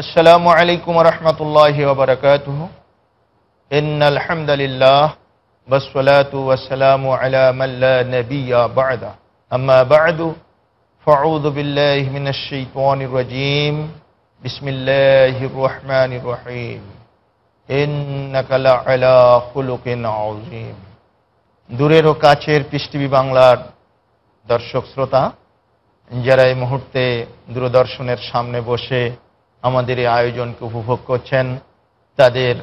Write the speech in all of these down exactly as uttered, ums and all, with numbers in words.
अस्सलामु अलैकुम वरहमतुल्लाहि वबरकातुहु। इन्नल हम्दलिल्लाह वस्सलातु वस्सलामु अला मन ला नबिय्य बअद। अम्मा बअदु फअऊज़ु बिल्लाहि मिनश शैतानिर रजीम। बिस्मिल्लाहिर रहमानिर रहीम। इन्नका ला अला खुलुकिन अज़ीम। दूरेर ओ काछेर पृष्ठवी बांगलार दर्शक श्रोता, যারা এই মুহূর্তে দূরদর্শনের সামনে বসে আমাদের এই আয়োজনকে উপভোগ করছেন, তাদের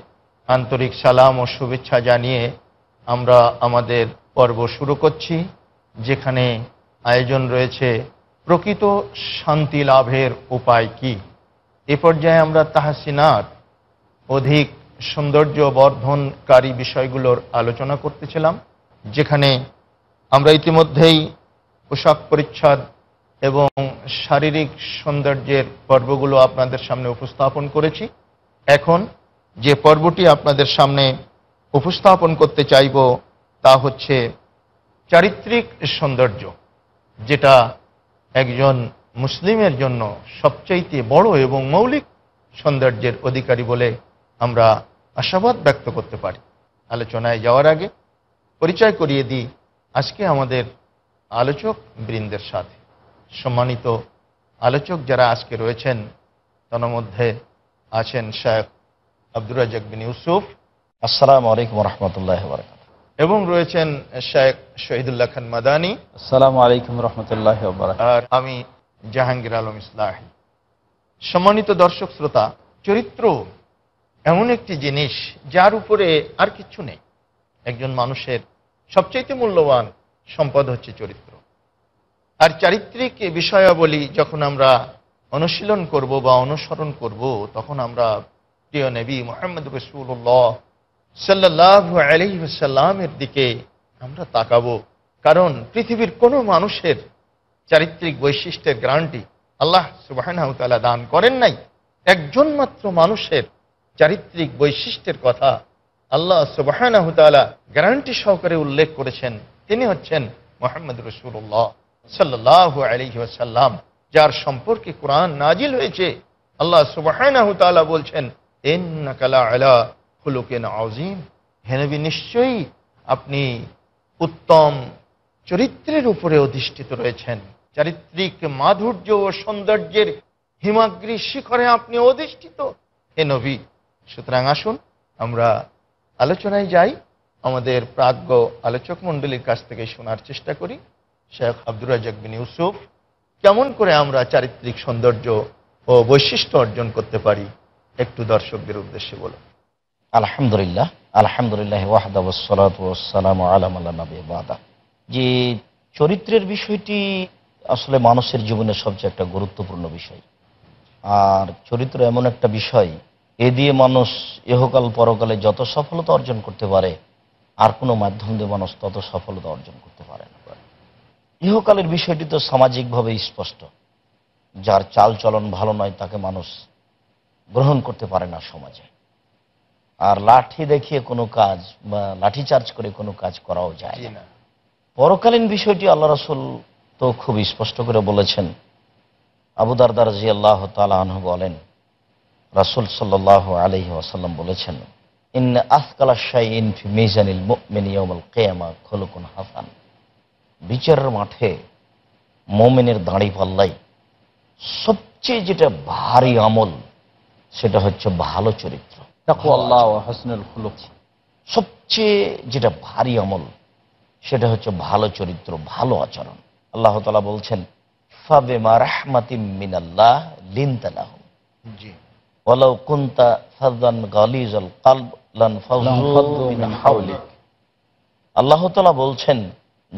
আন্তরিক সালাম ও শুভেচ্ছা জানিয়ে আমরা আমাদের পর্ব শুরু করছি, যেখানে আয়োজন রয়েছে প্রকৃত শান্তি লাভের উপায় কি। এ পর্যায়ে আমরা তাহসিনাত, অধিক সৌন্দর্য বর্ধনকারী বিষয়গুলোর আলোচনা করতেছিলাম, যেখানে আমরা ইতিমধ্যেই পোশাক পরিচ্ছদ এবং শারীরিক সৌন্দর্যের পর্বগুলো আপনাদের সামনে উপস্থাপন করেছি। এখন যে পর্বটি আপনাদের সামনে উপস্থাপন করতে চাইব তা হচ্ছে চারিত্রিক সৌন্দর্য, যেটা একজন মুসলিমের জন্য সবচাইতে বড় এবং মৌলিক সৌন্দর্যের অধিকারী বলে আমরা আশাবাদ ব্যক্ত করতে পারি। আলোচনায় যাওয়ার আগে পরিচয় করিয়ে দিই আজকে আমাদের আলোচক বৃন্দের সাথে। সম্মানিত আলোচক যারা আজকে রয়েছেন, তার মধ্যে আছেন শায়খ আব্দুর রাজ্জাক বিন ইউসুফ। আসসালামু আলাইকুম ওয়া রাহমাতুল্লাহি ওয়া বারাকাতুহু। এবং রয়েছেন শায়খ শাহিদুল্লাহ খান মাদানী। আসসালামু আলাইকুম ওয়া রাহমাতুল্লাহি ওয়া বারাকাতুহু। আর আমি জাহাঙ্গীর আলম ইসলাহি। সম্মানিত দর্শক শ্রোতা, চরিত্র এমন একটি জিনিস যার উপরে আর কিছু নেই। একজন মানুষের সবচেয়ে মূল্যবান সম্পদ হচ্ছে চরিত্র। আর চারিত্রিক বিষয়াবলী যখন আমরা অনুশীলন করব বা অনুসরণ করব, তখন আমরা প্রিয় নবী মুহাম্মদ রাসূলুল্লাহ সাল্লাল্লাহু আলাইহি ওয়াসাল্লামের দিকে আমরা তাকাবো। কারণ পৃথিবীর কোনো মানুষের চারিত্রিক বৈশিষ্ট্যের গ্যারান্টি আল্লাহ সুবহানাহু ওয়া তাআলা দান করেন নাই। একজন মাত্র মানুষের চারিত্রিক বৈশিষ্ট্যের কথা আল্লাহ সুবহানাহু ওয়া তাআলা গ্যারান্টি সহকারে উল্লেখ করেছেন। তিনি হচ্ছেন মুহাম্মদ রাসূলুল্লাহ সাল্লাল্লাহু আলাইহি ওয়াসাল্লাম, যার সম্পর্কে কুরআন নাজিল হয়েছে। আল্লাহ সুবহানাহু তাআলা বলছেন, ইন্নাকা লা আলা খুলুকিন আযীম। হে নবী, নিশ্চয়ই আপনি উত্তম চরিত্রের উপরে অধিষ্ঠিত রয়েছেন। চারিত্রিক মাধুর্য ও সৌন্দর্যের হিমাগ্রী শিখরে আপনি অধিষ্ঠিত হে নবী। সুতরাং আসুন আমরা আলোচনায় যাই, আমাদের প্রাজ্ঞ আলোচক মণ্ডলীর কাছ থেকে শোনার চেষ্টা করি। শেখ আব্দুর রাজ্জাক বিন ইউসুফ, কেমন করে আমরা চারিত্রিক সৌন্দর্য ও বৈশিষ্ট্য অর্জন করতে পারি, একটু দর্শকদের উদ্দেশ্যে বলুন। আলহামদুলিল্লাহ, আলহামদুলিল্লাহ ওয়াহদা ওয়াসসালাতু ওয়াসসালামু আলা মান লা নাবিয়্য বা'দা। যে চরিত্রের বিষয়টি আসলে মানুষের জীবনের সবচেয়ে একটা গুরুত্বপূর্ণ বিষয়। আর চরিত্র এমন একটা বিষয়, এ দিয়ে মানুষ ইহকাল পরকালে যত সফলতা অর্জন করতে পারে, আর কোনো মাধ্যম দিয়ে মানুষ তত সফলতা অর্জন করতে পারে না। ইহকালের বিষয়টি তো সামাজিকভাবে স্পষ্ট, যার চাল চলন ভালো নয় তাকে মানুষ গ্রহণ করতে পারে না সমাজে। আর লাঠি দেখিয়ে কোনো কাজ বা লাঠি চার্জ করে কোনো কাজ করাও যায় না। পরকালীন বিষয়টি আল্লাহ রাসূল তো খুব স্পষ্ট করে বলেছেন। আবু দারদা রাদিয়াল্লাহু তাআলা আনহু বলেন, রাসূল সাল্লাল্লাহু আলাইহি ওয়াসাল্লাম বলেছেন, ইন্না আসকালা শাইইন ফি মিজানিল মুমিন ইয়াউমাল কিয়ামাহ খুলুকুন হাসান। বিচারের মাঠে মোমেনের দাঁড়িপাল্লাই সবচেয়ে যেটা ভারী আমল, সেটা হচ্ছে ভালো চরিত্র। তাকওয়াল্লাহ ওয়া হাসনুল খুলুক। সবচেয়ে যেটা ভারী আমল সেটা হচ্ছে ভালো চরিত্র, ভালো আচরণ। আল্লাহ তাআলা বলছেন, ফাবিমা রাহমাতিম মিনাল্লাহ লিনতা লাহুম। জি। ওয়ালাউ কুনতা ফাযযান গালিজাল কলব লানফাযু মিন হাওলিক। আল্লাহ তাআলা বলছেন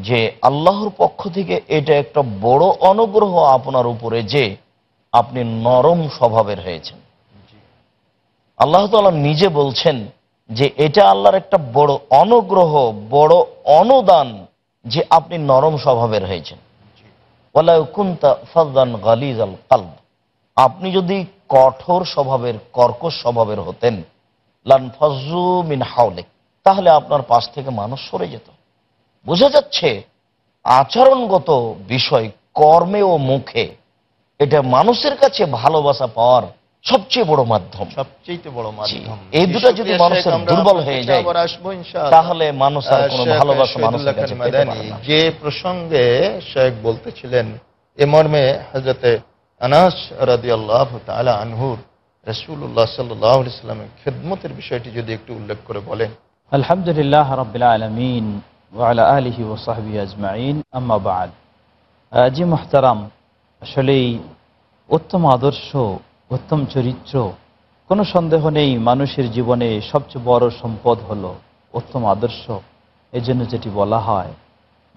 যে আল্লাহর পক্ষ থেকে এটা একটা বড় অনুগ্রহ আপনার উপরে যে আপনি নরম স্বভাবের হয়েছেন। আল্লাহ তাআলা নিজে বলছেন যে এটা আল্লাহর একটা বড় অনুগ্রহ, বড় অনুদান যে আপনি নরম স্বভাবের হয়েছেন। ওয়ালাউ কুনতা ফাযযান গালিজাল কলব। আপনি যদি কঠোর স্বভাবের, কর্কশ স্বভাবের হতেন, লানফাযু মিন হাওলিক, তাহলে আপনার পাশ থেকে মানুষ সরে যেত। বোঝা যাচ্ছে আচরণগত বিষয়, কর্মে ও মুখে, এটা মানুষের কাছে ভালোবাসা পাওয়ার সবচেয়ে বড় মাধ্যম, সবচেয়ে বড় মাধ্যম। এই দুটো যদি মানুষের দুর্বল হয়ে যায় তাহলে মানুষ আর কোনো ভালোবাসা মানুষের কাছে পেতে পারে না। যে প্রসঙ্গে শেখ বলতেছিলেন এ মর্মে হযরত আনাস রাদিয়াল্লাহু তাআলা আনহু রাসূলুল্লাহ সাল্লাল্লাহু আলাইহি ওয়াসাল্লামের খিদমতের বিষয়টি যদি একটু উল্লেখ করে বলেন। আলহামদুলিল্লাহ রাব্বিল আলামিন ওয়া আলা আলিহি ওয়া সাহবিহি আজমাইন, আম্মা বা'দ। আজি মুহতারাম, আসলে উত্তম আদর্শ, উত্তম চরিত্র, কোনো সন্দেহ নেই মানুষের জীবনে সবচেয়ে বড় সম্পদ হলো উত্তম আদর্শ। এই জন্য যেটি বলা হয়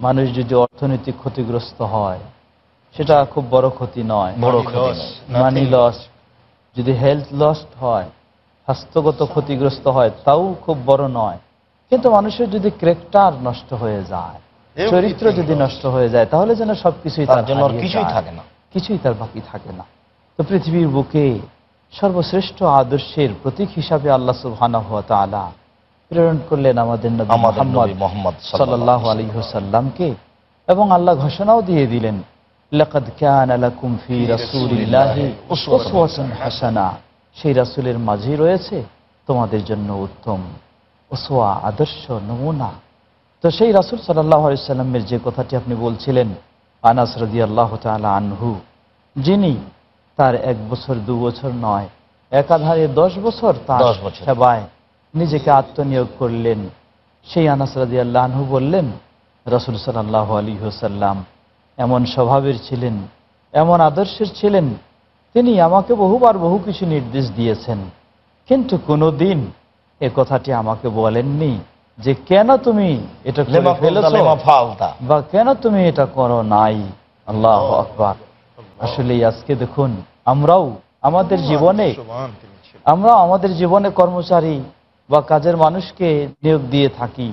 মানুষ যদি অর্থনৈতিক ক্ষতিগ্রস্ত হয় সেটা খুব বড় ক্ষতি নয়, বড় ক্ষতি মানি লস, যদি হেলথ লস হয়, স্বাস্থ্যগত ক্ষতিগ্রস্ত হয় তাও খুব বড় নয়, কিন্তু মানুষের যদি ক্যারেক্টার নষ্ট হয়ে যায়, চরিত্র যদি নষ্ট হয়ে যায় তাহলে যেন সব কিছুই তার জন্য কিছুই থাকে না, কিছুই তার বাকি থাকে না। তো পৃথিবীর বুকে সর্বশ্রেষ্ঠ আদর্শের প্রতীক হিসাবে আল্লাহ সুবহানাহু ওয়া তাআলা প্রেরণ করলেন আমাদের নবী মুহাম্মদ সাল্লাল্লাহু আলাইহি ওয়াসাল্লামকে, এবং আল্লাহ ঘোষণাও দিয়ে দিলেন লাকাদ কানা লাকুম ফি রাসূলিল্লাহি উসওয়াতুন হাসানা, সেই রাসূলের মাঝে রয়েছে তোমাদের জন্য উত্তম উসওয়া, আদর্শ, নমুনা। তো সেই রাসূল সাল্লাল্লাহু আলাইহি ওয়াসাল্লামের যে কথাটি আপনি বলছিলেন আনাস রাদিয়াল্লাহু তাআলা আনহু, যিনি তার এক বছর দু বছর নয় একাধারে দশ বছর তার সেবায় নিজেকে আত্মনিয়োগ করলেন, সেই আনাস রাদিয়াল্লাহু আনহু বললেন রাসূল সাল্লাল্লাহু আলাইহি ওয়াসাল্লাম এমন স্বভাবের ছিলেন, এমন আদর্শের ছিলেন, তিনি আমাকে বহুবার বহু কিছু নির্দেশ দিয়েছেন, কিন্তু কোনো দিন এ কথাটি আমাকে বলেননি যে কেন তুমি এটা বা কেন তুমি এটা করো নাই। আল্লাহু আকবার। আসলে আজকে দেখুন আমরাও আমাদের জীবনে আমরা আমাদের জীবনে কর্মচারী বা কাজের মানুষকে নিয়োগ দিয়ে থাকি,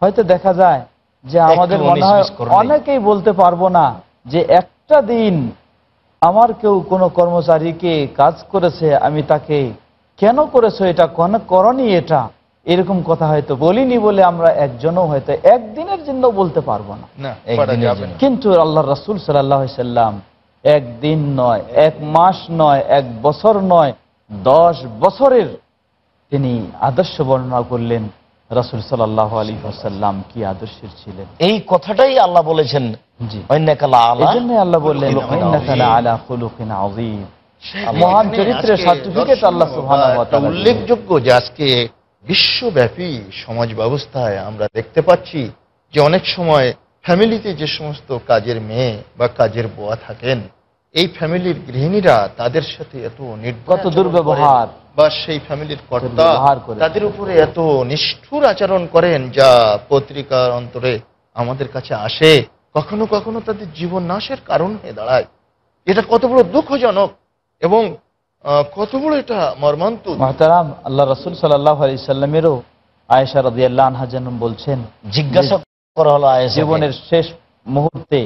হয়তো দেখা যায় যে আমাদের মনে হয় অনেকেই বলতে পারবো না যে একটা দিন আমার কেউ কোনো কর্মচারীকে কাজ করেছে আমি তাকে কেন করেছো এটা, কেন করনি এটা, এরকম কথা হয়তো বলিনি বলে আমরা একজনও হয়তো একদিনের জন্য বলতে পারবো না। কিন্তু আল্লাহর রাসূল সাল্লাল্লাহু আলাইহি সাল্লাম একদিন নয়, এক মাস নয়, এক বছর নয়, দশ বছরের তিনি আদর্শ বর্ণনা করলেন। রাসূল সাল্লাল্লাহু আলাইহি ওয়াসাল্লাম কি আদর্শের ছিলেন এই কথাটাই আল্লাহ বলেছেন। জি, ইন্নাকালা আলা, এজন্য আল্লাহ বললেন ইন্নাকালা আলা খুলুকিন আযীম, মহান চরিত্রের সার্টিফিকেট আল্লাহ সুবহানাহু ওয়া তাআলা। উল্লেখযোগ্য যে আজকে বিশ্বব্যাপী সমাজ ব্যবস্থায় আমরা দেখতে পাচ্ছি যে অনেক সময় ফ্যামিলিতে যে সমস্ত কাজের মেয়ে বা কাজের বোয়া থাকেন এই ফ্যামিলির গৃহিণীরা তাদের সাথে এত নির্গত দুর্ব্যবহার বা সেই ফ্যামিলির কর্তা তাদের উপরে এত নিষ্ঠুর আচরণ করেন যা পত্রিকার অন্তরে আমাদের কাছে আসে, কখনো কখনো তাদের জীবন নাশের কারণ হয়ে দাঁড়ায়। এটা কত বড় দুঃখজনক এবং কত বড় এটা মর্মান্তিক। মহতারাম, আল্লাহ রাসূল সাল্লাল্লাহু আলাইহি সাল্লামেরও আয়েশা রাদিয়াল্লাহু আনহা জানান বলছেন, জিজ্ঞাসা করা হলো আয়েশা, জীবনের শেষ মুহূর্তে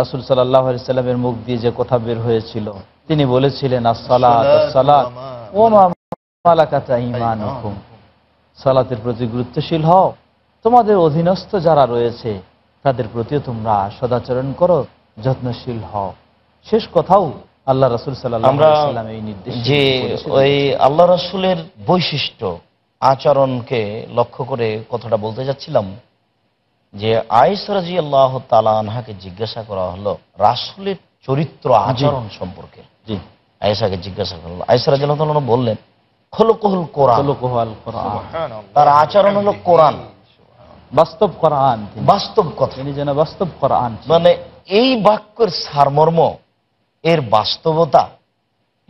রাসূল সাল্লাল্লাহু আলাইহি সাল্লামের মুখ দিয়ে যে কথা বের হয়েছিল তিনি বলেছিলেন আসসালাত আসসালাত ওয়া মালাকাত ঈমানুকুম, সালাতের প্রতি গুরুত্বশীল হও, তোমাদের অধীনস্থ যারা রয়েছে তাদের প্রতিও তোমরা সদাচরণ করো, যত্নশীল হও। শেষ কথাও আল্লাহ রাসূল সাল্লাল্লাহু আলাইহি সাল্লাম এই নির্দেশ যে ওই আল্লাহ রাসূলের বৈশিষ্ট্য আচরণকে লক্ষ্য করে কথাটা বলতে যাচ্ছিলাম যে আয়েশা রাদিয়াল্লাহু তাআলা আনহাকে জিজ্ঞাসা করা হলো রাসূলের চরিত্র আচরণ সম্পর্কে। জি, আয়েশাকে জিজ্ঞাসা করা হলো, আয়েশা রাদিয়াল্লাহু তাআলা বললেন খুলুকুল কোরআন, খুলুকুল কোরআন, তার আচরণ হলো কোরআন, বাস্তব কোরআন, বাস্তব কথা, তিনি যেন বাস্তব কোরআন। মানে এই বাক্যের সারমর্ম, এর বাস্তবতা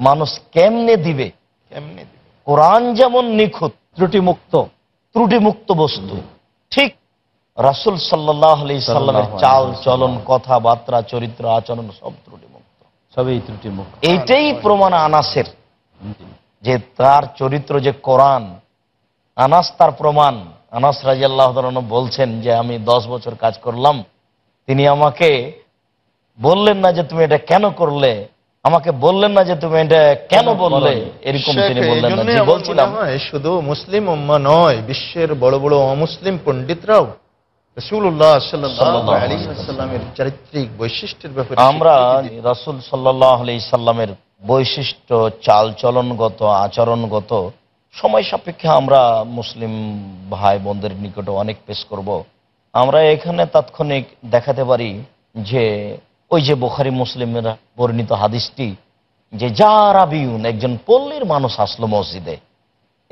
মানুষ কেমনে দিবে, কেমনে দিবে। কোরআন যেমন নিখুঁত, ত্রুটিমুক্ত, ত্রুটিমুক্ত বস্তু, ঠিক রাসূল সাল্লাল্লাহু আলাইহি সাল্লামের চাল চলন, কথাবার্তা, চরিত্র, আচরণ সব ত্রুটিমুক্ত, সবই ত্রুটিমুক্ত। এইটাই প্রমাণ আনাসের, যে তার চরিত্র যে কোরআন, আনাস তার প্রমাণ। আনাস রাদিয়াল্লাহু তাআলা বলছেন যে আমি দশ বছর কাজ করলাম, তিনি আমাকে বললেন না যে তুমি এটা কেন করলে, আমাকে বললেন না যে তুমি এটা কেন বললে, এরকম তিনি বললেন না। যে বলছিলাম শুধু মুসলিম উম্মাহ নয়, বিশ্বের বড় বড় অমুসলিম পণ্ডিতরাও রাসূলুল্লাহ সাল্লাল্লাহু আলাইহি ওয়াসাল্লামের চরিত্রিক বৈশিষ্ট্যের ব্যাপারে আমরা রাসূল সাল্লাল্লাহু আলাইহি সাল্লামের বৈশিষ্ট্য চালচলনগত আচরণগত সময় সাপেক্ষে আমরা মুসলিম ভাই বোনদের নিকটে অনেক পেশ করব। আমরা এখানে তাৎক্ষণিক দেখাতে পারি যে ওই যে বুখারী মুসলিমের বর্ণিত হাদিসটি, যে জারাবিউন একজন পল্লীর মানুষ আসলো মসজিদে,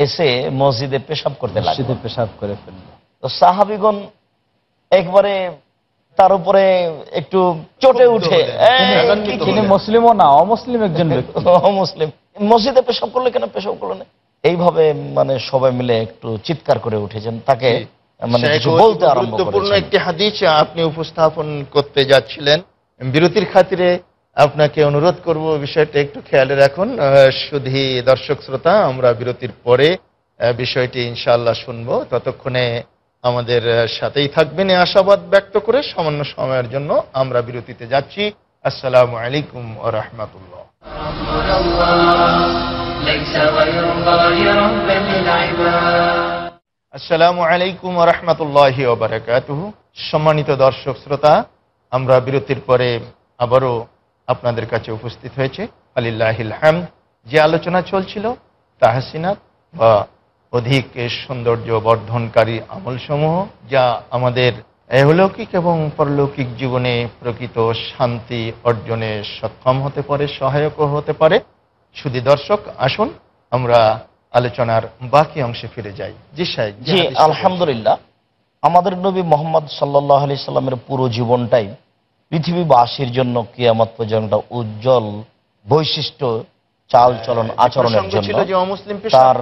এসে মসজিদে পেশাব করতে লাগলো, পেশাব করে ফেললো। তো সাহাবীগণ একবারে তার উপরে একটু চটে উঠে, মুসলিমও না অমুসলিম একজন অমুসলিম মসজিদে পেশাব করলে কেন পেশাব করলো না, এইভাবে মানে সবাই মিলে একটু চিৎকার করে উঠেছেন। তাকে মানে কিছু বলতে আরম্ভ করেছেন। গুরুত্বপূর্ণ একটি হাদিস আপনি উপস্থাপন করতে যাচ্ছিলেন, বিরতির খাতিরে আপনাকে অনুরোধ করব বিষয়টা একটু খেয়ালে রাখুন। সুধী দর্শক শ্রোতা, আমরা বিরতির পরে বিষয়টি ইনশাআল্লাহ শুনবো, ততক্ষণে আমাদের সাথেই থাকবেন এই আশাবাদ ব্যক্ত করে সামান্য সময়ের জন্য আমরা বিরতিতে যাচ্ছি। আসসালামু আলাইকুম ওয়া রাহমাতুল্লাহ। আসসালামু আলাইকুম ওয়া রাহমাতুল্লাহি ওয়া বারাকাতুহু। সম্মানিত দর্শক শ্রোতা, আমরা বিরতির পরে আবারও আপনাদের কাছে উপস্থিত হয়েছে। আলিল্লাহিল হামদ। যে আলোচনা চলছিল তাহসিনাত বা অধিক সৌন্দর্য বর্ধনকারী আমলসমূহ, যা আমাদের ইহলৌকিক এবং পরলৌকিক জীবনে প্রকৃত শান্তি অর্জনে সক্ষম হতে পারে, সহায়ক হতে পারে। শুধু দর্শক আসুন আমরা আলোচনার বাকি অংশে ফিরে যাই। জি সাহেব। জি আলহামদুলিল্লাহ, আমাদের নবী মোহাম্মদ সাল্লাল্লাহু আলাইহি সাল্লামের পুরো জীবনটাই পৃথিবীবাসীর জন্য কিয়ামত পর্যন্ত উজ্জ্বল বৈশিষ্ট্য চাল চলন আচরণের জন্য, তার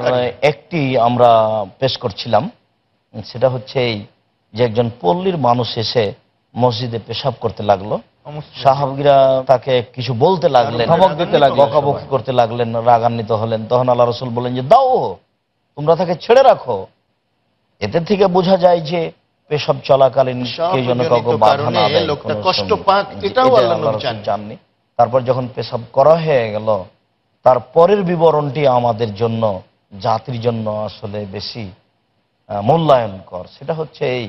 একটি আমরা পেশ করছিলাম। সেটা হচ্ছে এই যে একজন পল্লীর মানুষ এসে মসজিদে পেশাব করতে লাগলো, সাহাবীরা তাকে কিছু বলতে লাগলেন, বকাবকি করতে লাগলেন, রাগান্বিত হলেন। তখন আল্লাহ রাসূল বলেন যে দাও, তোমরা তাকে ছেড়ে রাখো। এতে থেকে বোঝা যায় যে পেশাব চলাকালীন চাননি। তারপর যখন পেশাব করা হয়ে গেল, তার পরের বিবরণটি আমাদের জন্য, জাতির জন্য আসলে বেশি মূল্যায়নকর। সেটা হচ্ছে এই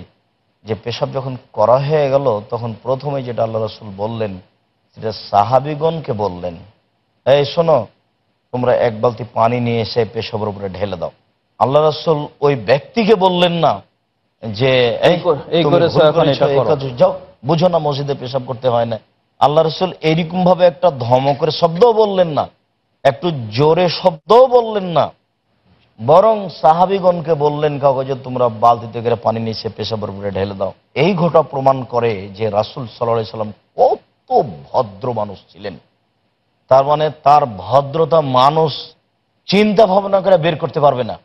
যে পেশাব যখন করা হয়ে গেল, তখন প্রথমে যেটা আল্লাহ রাসূল বললেন, সেটা সাহাবীগণকে বললেন, এই শোনো, তোমরা এক বালতি পানি নিয়ে এসে পেশাবের উপরে ঢেলে দাও। আল্লাহ রাসূল ওই ব্যক্তিকে বললেন না যে যাও, বুঝো না মসজিদে পেশাব করতে হয় না। আল্লাহ রাসূল এইরকম ভাবে একটা ধমকের শব্দও বললেন না, একটু জোরে শব্দও বললেন না, বরং সাহাবীগণকে বললেন কাগজে তোমরা বালতিতে করে পানি নিয়ে পেশাবের উপরে ঢেলে দাও। এই ঘটনা প্রমাণ করে যে রাসূল সাল্লাল্লাহু আলাইহি সাল্লাম কত ভদ্র মানুষ ছিলেন। তার মানে তার ভদ্রতা মানুষ চিন্তা ভাবনা করে বের করতে পারবে না।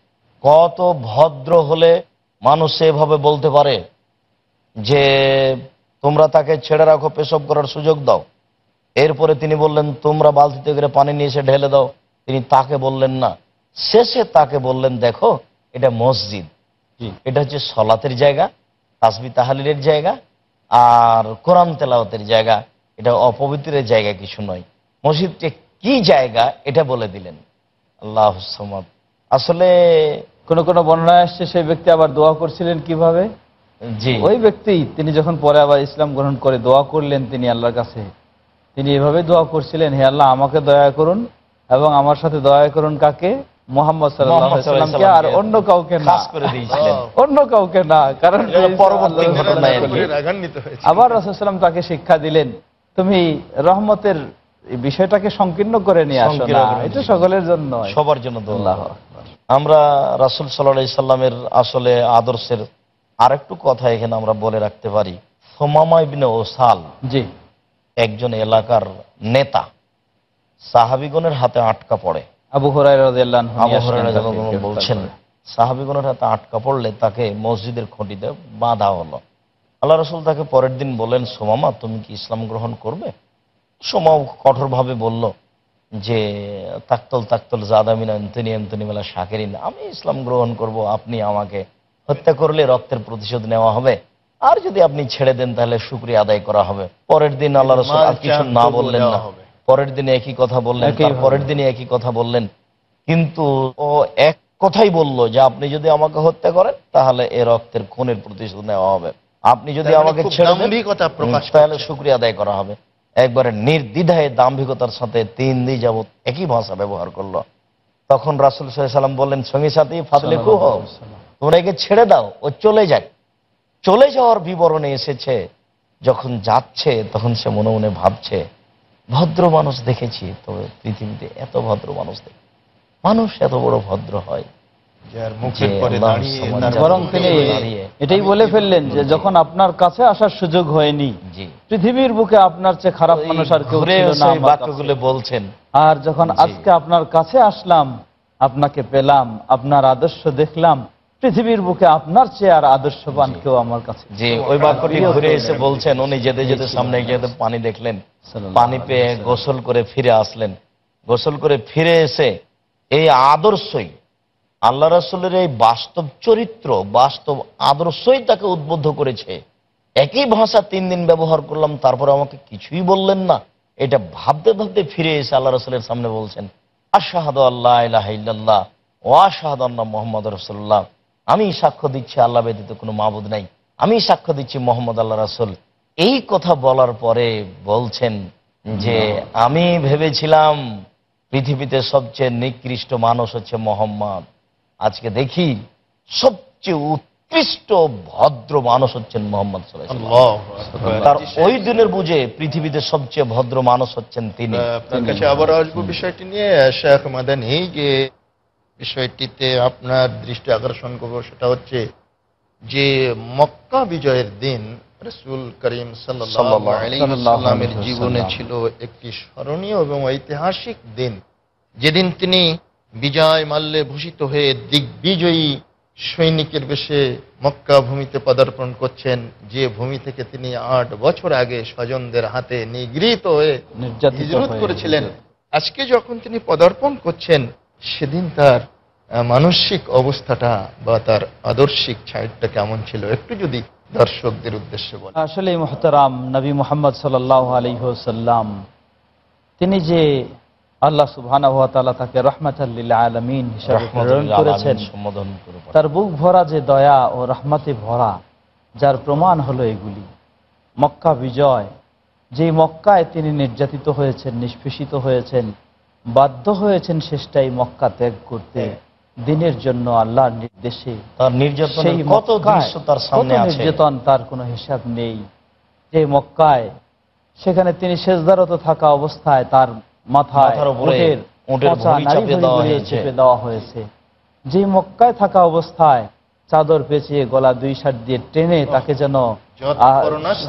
কত ভদ্র হলে মানুষ এভাবে বলতে পারে যে তোমরা তাকে ছেড়ে রাখো, পেশাব করার সুযোগ দাও। এরপরে তিনি বললেন তোমরা বালতিতে করে পানি নিয়ে এসে ঢেলে দাও। তিনি তাকে বললেন না, শেষে তাকে বললেন দেখো, এটা মসজিদ, এটা হচ্ছে সলাতের জায়গা, তাসবিহ তাহলিলের জায়গা আর কোরআন তেলাওয়াতের জায়গা, এটা অপবিত্রের জায়গা কিছু নয়। মসজিদটা কি জায়গা এটা বলে দিলেন। আল্লাহু সামাদ। আসলে কোন কোন বর্ণনায় আসছে সেই ব্যক্তি আবার দোয়া করছিলেন কিভাবে। জি, ওই ব্যক্তি তিনি যখন পরে আবার ইসলাম গ্রহণ করে দোয়া করলেন তিনি আল্লাহর কাছে, তিনি এভাবে দোয়া করছিলেন, হে আল্লাহ আমাকে দয়া করুন এবং আমার সাথে দয়া করুন কাকে, মুহাম্মদ সাল্লাল্লাহু আলাইহি সাল্লামকে, আর অন্য কাউকে না, খাস করে দিয়েছিলেন অন্য কাউকে না। কারণ পরবর্তী ঘটনায় রাগান্বিত হয়েছে। আবার রাসূল সাল্লাম তাকে শিক্ষা দিলেন, তুমি রহমতের বিষয়টাকে সংকীর্ণ করে নিয়ে আসো না, এটা সকলের জন্য, সবার জন্য। আল্লাহ আমরা রাসূল সাল্লাল্লাহু আলাইহি সাল্লামের আসলে আদর্শের আরেকটু কথা এখানে আমরা বলে রাখতে পারি। সুমামা ইবনে ওসাল, জি, একজন এলাকার নেতা, সাহাবীগণের হাতে আটকা পড়ে। আবু হুরায়রা রাদিয়াল্লাহু আনহু বলছেন সাহাবীগণের হাতে আটকা পড়লে তাকে মসজিদের খুঁটিতে বাঁধা হলো। আল্লাহ রাসূল তাকে পরের দিন বলেন, সুমামা তুমি কি ইসলাম গ্রহণ করবে? সুমামা কঠোরভাবে বলল যে তাকতল তাকতল জাদামিনা এন্তনি এন্তনি মেলা শাকিরিন, আমি ইসলাম গ্রহণ করব, আপনি আমাকে হত্যা করলে রক্তের প্রতিশোধ নেওয়া হবে, আর যদি আপনি ছেড়ে দেন তাহলে শুকরিয়া আদায় করা হবে। পরের দিন আল্লাহ রাসূল আর কিছু না বললেন না, পরের দিনে একই কথা বললেন, পরের দিনে একই কথা বললেন, কিন্তু ও এক কথাই বলল যে আপনি যদি আমাকে হত্যা করেন তাহলে এ রক্তের খুনের প্রতিশোধ নেওয়া হবে। আপনি যদি আমাকে দাম্ভিকতা প্রকাশ তাহলে শুকরিয়া আদায় করা হবে। একবারে নির্দ্বিধায় দাম্ভিকতার সাথে তিন দিন যাবত একই ভাষা ব্যবহার করলো, তখন রাসূল সাল্লাল্লাহু আলাইহি ওয়াসাল্লাম বললেন সঙ্গী সাথী ফাদলিকু হও, তোমরা একে ছেড়ে দাও, ও চলে যাক। চলে যাওয়ার বিবরণে এসেছে যখন যাচ্ছে তখন সে মনে মনে ভাবছে ভদ্র মানুষ দেখেছি, তবে পৃথিবীতে এত ভদ্র মানুষ দেখি, মানুষ এত বড় ভদ্র হয়। বরং তিনি এটাই বলে ফেললেন যে যখন আপনার কাছে আসার সুযোগ হয়নি, পৃথিবীর বুকে আপনার চেয়ে খারাপ মানুষ আর কেউ বলছেন, আর যখন আজকে আপনার কাছে আসলাম, আপনাকে পেলাম, আপনার আদর্শ দেখলাম, পৃথিবীর বুকে আপনার চেয়ে আর আদর্শবান কেউ আমার কাছে। জি, ওই বাক্যটি ঘুরে এসে বলছেন উনি যেতে যেতে সামনে যেতে পানি দেখলেন, পানি পেয়ে গোসল করে ফিরে আসলেন। গোসল করে ফিরে এসে এই আদর্শই আল্লাহ রাসূলের এই বাস্তব চরিত্র, বাস্তব আদর্শই তাকে উদ্বুদ্ধ করেছে। একই ভাষা তিন দিন ব্যবহার করলাম, তারপরে আমাকে কিছুই বললেন না, এটা ভাবতে ভাবতে ফিরে এসে আল্লাহ রাসূলের সামনে বলছেন আশহাদু আল্লা ইলাহা ইল্লাল্লাহ ওয়া আশহাদু আন্না মুহাম্মাদুর রাসূলুল্লাহ, আমি সাক্ষ্য দিচ্ছি আল্লাহ ব্যতীত কোনো মাবুদ নাই, আমি সাক্ষ্য দিচ্ছি মুহাম্মদ আল্লাহ রাসূল। এই কথা বলার পরে বলছেন যে আমি ভেবেছিলাম পৃথিবীতে সবচেয়ে নিকৃষ্ট মানুষ হচ্ছে মুহাম্মদ, আজকে দেখি সবচেয়ে উৎকৃষ্ট ভদ্র মানুষ হচ্ছেন মুহাম্মদ সাল্লাল্লাহু আলাইহি ওয়াসাল্লাম। তার ওই দিনের বুঝে পৃথিবীতে সবচেয়ে ভদ্র মানুষ হচ্ছেন তিনি। আপনার কাছে আবার আসবো বিষয়টি নিয়ে শেখ মাদানী, যে বিষয়টিতে আপনার দৃষ্টি আকর্ষণ করব সেটা হচ্ছে যে মক্কা বিজয়ের দিন রাসূল করিম সাল্লাল্লাহু আলাইহি ওয়াসাল্লামের জীবনে ছিল একটি স্মরণীয় এবং ঐতিহাসিক দিন, যেদিন তিনি বিজয় মাল্যে ভূষিত হয়ে দিগ্বিজয়ী সৈনিকের বেশে মক্কা ভূমিতে পদার্পণ করছেন, যে ভূমি থেকে তিনি আট বছর আগে স্বজনদের হাতে নিগৃহীত হয়ে হিজরত করেছিলেন। আজকে যখন তিনি পদার্পণ করছেন, সেদিন তার মানসিক অবস্থাটা বা তার আদর্শিক ছায়াটা কেমন ছিল, একটু যদি দর্শকদের উদ্দেশ্যে বলেন। আসলে মুহতারাম নবী মুহাম্মদ সাল্লাল্লাহু আলাইহি ওয়াসাল্লাম, তিনি যে আল্লাহ সুবহানাহু ওয়া তাআলা তাকে রাহমাতাল লিল আলামিন হিসেবে প্রেরণ করেছেন, তার বুক ভরা যে দয়া ও রহমতে ভরা, যার প্রমাণ হলো এগুলি মক্কা বিজয়। যেই মক্কায় তিনি নির্যাতিত হয়েছেন, নিষ্পেষিত হয়েছেন, বাধ্য হয়েছেন শেষটাই মক্কা ত্যাগ করতে দিনের জন্য আল্লাহর নির্দেশে। তার নির্যাতন কত দৃশ্য তার সামনে আছে, নির্যাতন তার কোনো হিসাব নেই। যে মক্কায় সেখানে তিনি সেজদারত থাকা অবস্থায় তার মাথায় চেপে দেওয়া হয়েছে, যে মক্কায় থাকা অবস্থায় চাদর পেঁচিয়ে গলা দুই সাইড দিয়ে টেনে তাকে যেন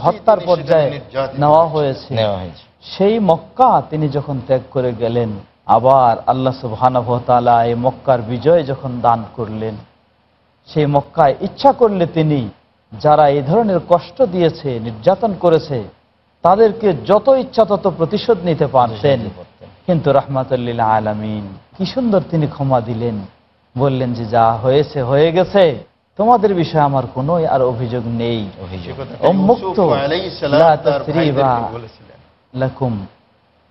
হত্যার পর্যায়ে নেওয়া হয়েছে। সেই মক্কা তিনি যখন ত্যাগ করে গেলেন, আবার আল্লাহ সুবহানাহু ওয়া তাআলা এই মক্কার বিজয় যখন দান করলেন, সেই মক্কায় ইচ্ছা করলে তিনি যারা এই ধরনের কষ্ট দিয়েছে, নির্যাতন করেছে, তাদেরকে যত ইচ্ছা তত প্রতিশোধ নিতে পারতেন, কিন্তু রাহমাতুল লিল আলামিন কি সুন্দর তিনি ক্ষমা দিলেন, বললেন যে যা হয়েছে হয়ে গেছে, তোমাদের বিষয়ে আমার কোনো আর অভিযোগ নেই। উম্মুক্ত লা তাসরিবা লাকুম,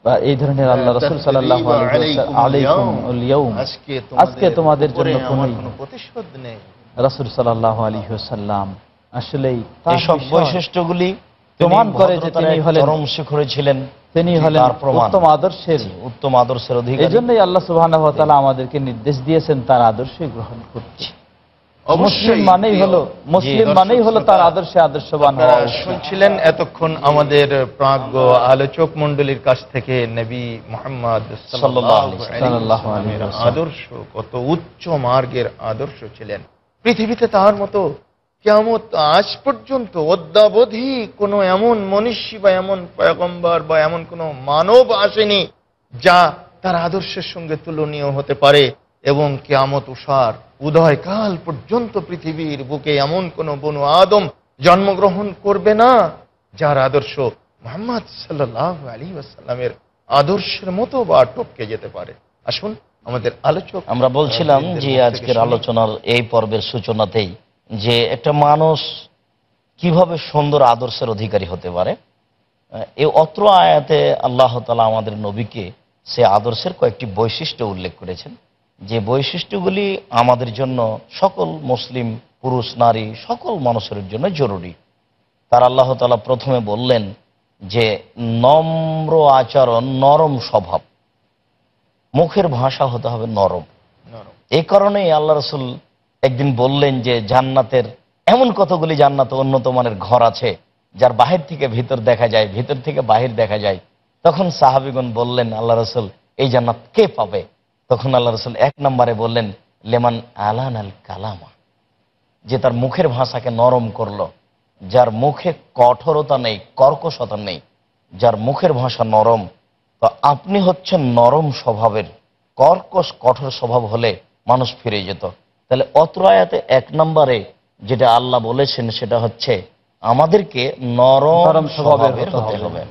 বা এই ধরনের আল্লাহ রাসূল সাল্লাল্লাহু আলাইহি আলাইকুম আল ইয়াউম, আজকে তোমাদের জন্য কোনো প্রতিশোধ নেই। রাসূল সাল্লাল্লাহু আলাইহি ওয়াসাল্লাম আসলে এই সব বৈশিষ্ট্যগুলি প্রমাণ করে যে তিনি হলেন চরম শিখরে ছিলেন, তিনি হলেন উত্তম আদর্শের উত্তম আদর্শের অধিকারী। এজন্যই আল্লাহ সুবহানাহু ওয়া তাআলা আমাদেরকে নির্দেশ দিয়েছেন তার আদর্শই গ্রহণ করতে। অবশ্যই মানেই হলো মুসলিম, মানেই হলো তার আদর্শে আদর্শবান হওয়া। শুনছিলেন এতক্ষণ আমাদের প্রাজ্ঞ আলোচক মণ্ডলীর কাছ থেকে নবী মুহাম্মদ সাল্লাল্লাহু আলাইহি ওয়াসাল্লামের আদর্শ, কত উচ্চ মার্গের আদর্শ ছিলেন। পৃথিবীতে তার মতো কিয়ামত আজ পর্যন্ত অদ্যাবধি কোনো এমন মনীষী বা এমন পয়গম্বর বা এমন কোনো মানব আসেনি যা তার আদর্শের সঙ্গে তুলনীয় হতে পারে, এবং কিয়ামত উষার উদয়কাল পর্যন্ত পৃথিবীর বুকে এমন কোনো বনু আদম জন্মগ্রহণ করবে না যার আদর্শ মুহাম্মদ সাল্লাল্লাহু আলাইহি ওয়াসাল্লামের আদর্শের মতো বা টপকে যেতে পারে। আসুন আমাদের আলোচক, আমরা বলছিলাম যে আজকের আলোচনার এই পর্বের সূচনাতেই যে একটা মানুষ কিভাবে সুন্দর আদর্শের অধিকারী হতে পারে, এই অত্র আয়াতে আল্লাহ তাআলা আমাদের নবীকে সে আদর্শের কয়েকটি বৈশিষ্ট্য উল্লেখ করেছেন, যে বৈশিষ্ট্যগুলি আমাদের জন্য সকল মুসলিম পুরুষ নারী সকল মানুষের জন্য জরুরি। তার আল্লাহ তাআলা প্রথমে বললেন যে নম্র আচরণ, নরম স্বভাব, মুখের ভাষা হতে হবে নরম। এই কারণেই আল্লাহ রাসূল একদিন বললেন যে জান্নাতের এমন কতগুলি জান্নাত উন্নত মানের ঘর আছে যার বাহির থেকে ভিতর দেখা যায়, ভিতর থেকে বাহির দেখা যায়। তখন সাহাবীগণ বললেন, আল্লাহ রাসূল এই জান্নাত কে পাবে? তখন আল্লাহ রাসূল এক নম্বরে বললেন লেমান আলান আল কালামা, যে তার মুখের ভাষাকে নরম করলো, যার মুখে কঠোরতা নেই, কর্কশতা নেই, যার মুখের ভাষা নরম। তো আপনি হচ্ছেন নরম স্বভাবের। কর্কশ কঠোর স্বভাব হলে মানুষ ফিরে যেত। তাহলে অত্র আয়াতে এক নম্বরে যেটা আল্লাহ বলেছেন সেটা হচ্ছে আমাদেরকে নরম স্বভাবের হতে হবে,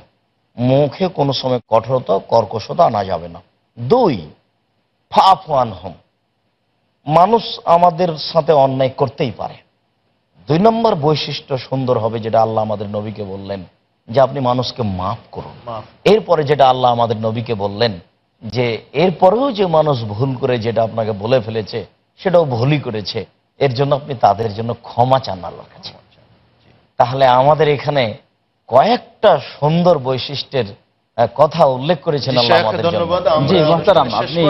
মুখে কোনো সময় কঠোরতা কর্কশতা আনা যাবে না। দুই, ফাআফু আনহুম, মানুষ আমাদের সাথে অন্যায় করতেই পারে। দুই নম্বর বৈশিষ্ট্য সুন্দর হবে যেটা আল্লাহ আমাদের নবীকে বললেন যে আপনি মানুষকে মাফ করুন। এরপরে যেটা আল্লাহ আমাদের নবীকে বললেন যে এরপরেও যে মানুষ ভুল করে যেটা আপনাকে বলে ফেলেছে সেটাও ভুলই করেছে, এর জন্য আপনি তাদের জন্য ক্ষমা চান আল্লাহর কাছে। তাহলে আমাদের এখানে কয়েকটা সুন্দর বৈশিষ্ট্যের কথা উল্লেখ করেছেন আল্লাহ আমাদের জন্য। জি মুহতারাম, আপনি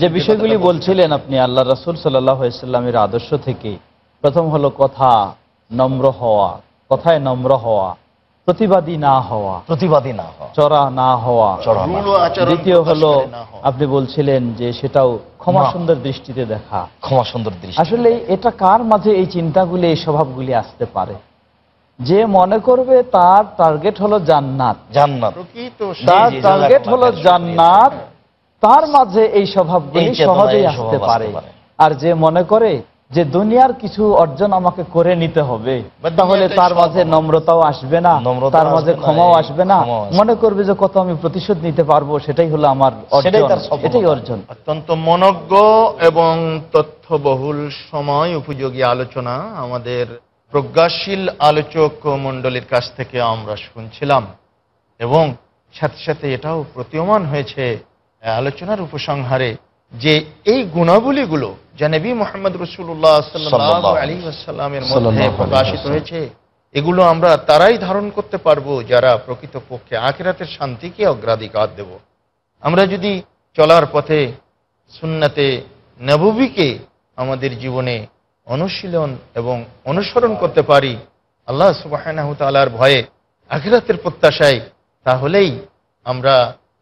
যে বিষয়গুলি বলছিলেন আপনি আল্লাহ রাসূল সাল্লাল্লাহু আলাইহি ওয়াসাল্লামের আদর্শ থেকে, প্রথম হলো কথা নম্র হওয়া, কথায় নম্র হওয়া, প্রতিবাদী না হওয়া, প্রতিবাদী না হওয়া, চড়া না হওয়া। দ্বিতীয় হলো আপনি বলছিলেন যে সেটাও ক্ষমা সুন্দর দৃষ্টিতে দেখা, ক্ষমা সুন্দর দৃষ্টি। আসলে এটা কার মাঝে এই চিন্তাগুলি, এই স্বভাবগুলি আসতে পারে? যে মনে করবে তার টার্গেট হলো জান্নাত, জান্নাত তার টার্গেট হলো জান্নাত, তার মাঝে এই স্বভাবগুলি সহজেই আসতে পারে। আর যে মনে করে যে দুনিয়ার কিছু অর্জন আমাকে করে নিতে হবে, তাহলে তার মাঝে নম্রতাও আসবে না, তার মাঝে ক্ষমাও আসবে না। মনে করবে যে কত আমি প্রতিশোধ নিতে পারবো, সেটাই হলো আমার অর্জন, এটাই অর্জন। অত্যন্ত মনোজ্ঞ এবং তথ্যবহুল সময় উপযোগী আলোচনা আমাদের প্রজ্ঞাশীল আলোচক মণ্ডলীর কাছ থেকে আমরা শুনছিলাম, এবং সাথে সাথে এটাও প্রতীয়মান হয়েছে আলোচনার উপসংহারে যে এই গুণাবলীগুলো যা নবী মুহাম্মদ রাসূলুল্লাহ সাল্লাল্লাহু আলাইহি ওয়াসাল্লামের মধ্যে প্রকাশিত হয়েছে, এগুলো আমরা তারাই ধারণ করতে পারবো যারা প্রকৃতপক্ষে আখিরাতের শান্তিকে অগ্রাধিকার দেব। আমরা যদি চলার পথে সুন্নতে নববীকে আমাদের জীবনে অনুশীলন এবং অনুসরণ করতে পারি আল্লাহ সুবহানাহু তাআলার ভয়ে, আখিরাতের প্রত্যাশায়, তাহলেই আমরা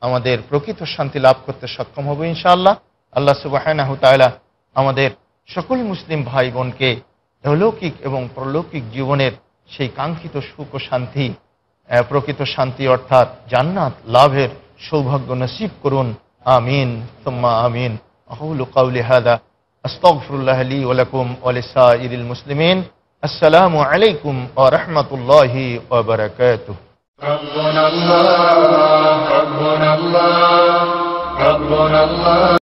আমাদের প্রকৃত শান্তি লাভ করতে সক্ষম হব ইনশাআল্লাহ। আল্লাহ সুবহানাহু তাআলা আমাদের সকল মুসলিম ভাই বোনকে অলৌকিক এবং প্রলৌকিক জীবনের সেই কাঙ্ক্ষিত সুখ ও শান্তি, প্রকৃত শান্তি অর্থাৎ জান্নাত লাভের সৌভাগ্য নসিব করুন। আমিন সুম্মা আমিন। আকুলু কাউলি হাযা আস্তাগফিরুল্লাহ লি ওয়া লাকুম ওয়া লিসাইরিল মুসলিমিন। আসসালামু আলাইকুম ওয়া রাহমাতুল্লাহি ওয়া বারাকাতুহু। ربنا الله ربنا الله ربنا الله